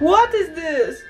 What is this?